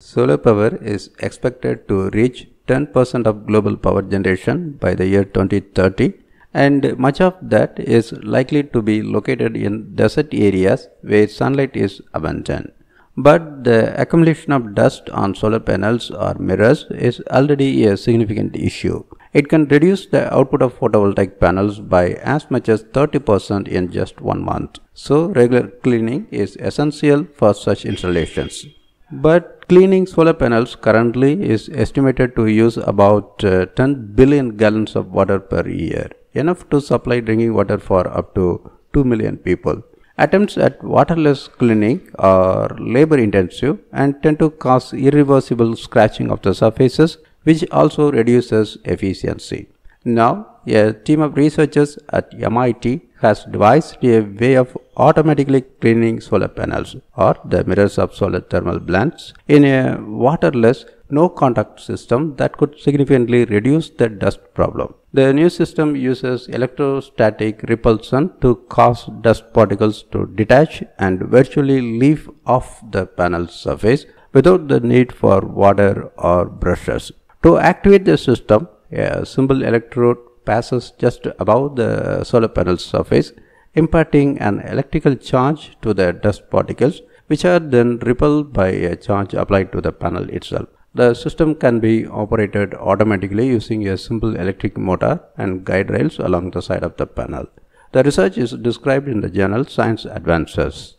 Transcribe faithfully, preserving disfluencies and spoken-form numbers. Solar power is expected to reach ten percent of global power generation by the year twenty thirty, and much of that is likely to be located in desert areas where sunlight is abundant. But the accumulation of dust on solar panels or mirrors is already a significant issue. It can reduce the output of photovoltaic panels by as much as thirty percent in just one month. So regular cleaning is essential for such installations. But cleaning solar panels currently is estimated to use about uh, ten billion gallons of water per year, enough to supply drinking water for up to two million people. Attempts at waterless cleaning are labor-intensive and tend to cause irreversible scratching of the surfaces, which also reduces efficiency. Now, a team of researchers at M I T has devised a way of automatically cleaning solar panels or the mirrors of solar thermal plants in a waterless, no-contact system that could significantly reduce the dust problem. The new system uses electrostatic repulsion to cause dust particles to detach and virtually leave off the panel's surface without the need for water or brushes. To activate the system, a simple electrode passes just above the solar panel's surface, imparting an electrical charge to the dust particles, which are then repelled by a charge applied to the panel itself. The system can be operated automatically using a simple electric motor and guide rails along the side of the panel. The research is described in the journal Science Advances.